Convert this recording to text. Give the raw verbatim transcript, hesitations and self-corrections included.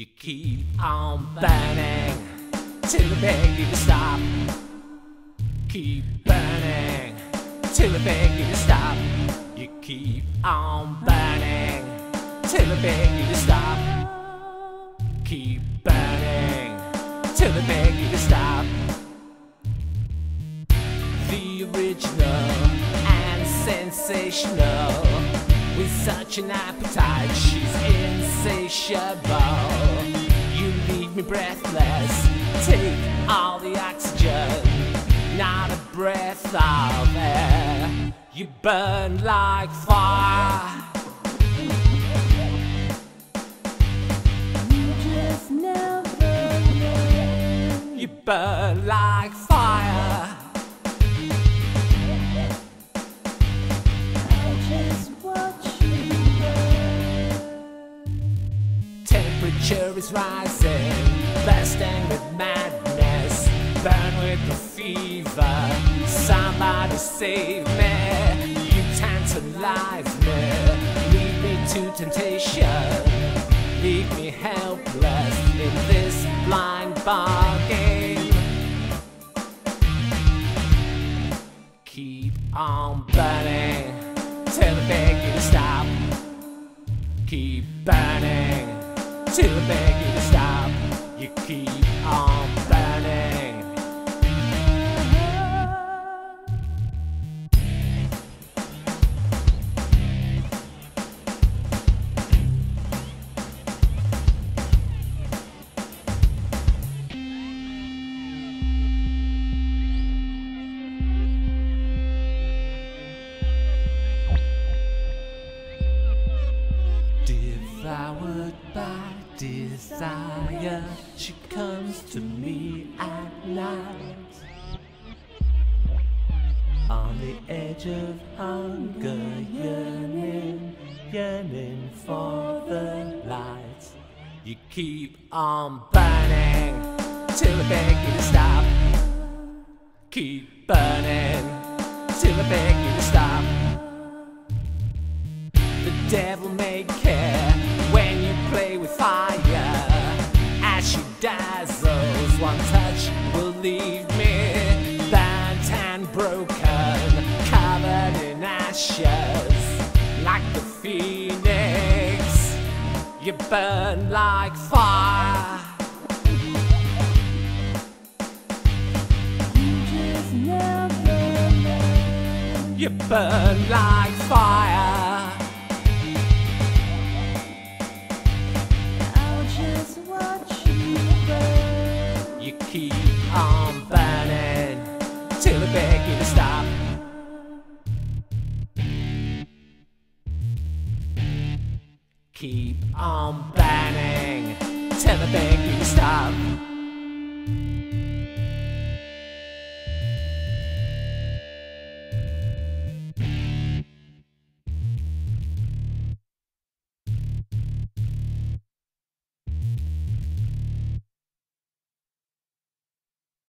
You keep on burning till the bang you stop. Keep burning till the bang you stop. You keep on burning till the bang you stop. Keep burning till the bang you stop. The original and sensational, with such an appetite, she's insatiable. You leave me breathless, take all the oxygen, not a breath of air. You burn like fire. You just never know. You burn like fire. I just watch you burn. Temperature is rising, bursting with madness, burn with the fever. Somebody save me. You tantalize me, lead me to temptation, leave me helpless in this blind bargain. Keep on burning till the begging stop. Keep burning till the begging stop. You keep on burning. Devoured by desire, she comes to me at night. On the edge of hunger, yearning, yearning for the light. You keep on burning till I beg you to stop. Keep burning till I beg you to stop. The devil may care when you play with fire, as she dazzles, one touch will leave me burnt and broken, covered in ashes, like the phoenix. You burn like fire. You just never know. You burn like fire. You keep on burning till I beg you to stop. Keep on burning till I beg you to stop.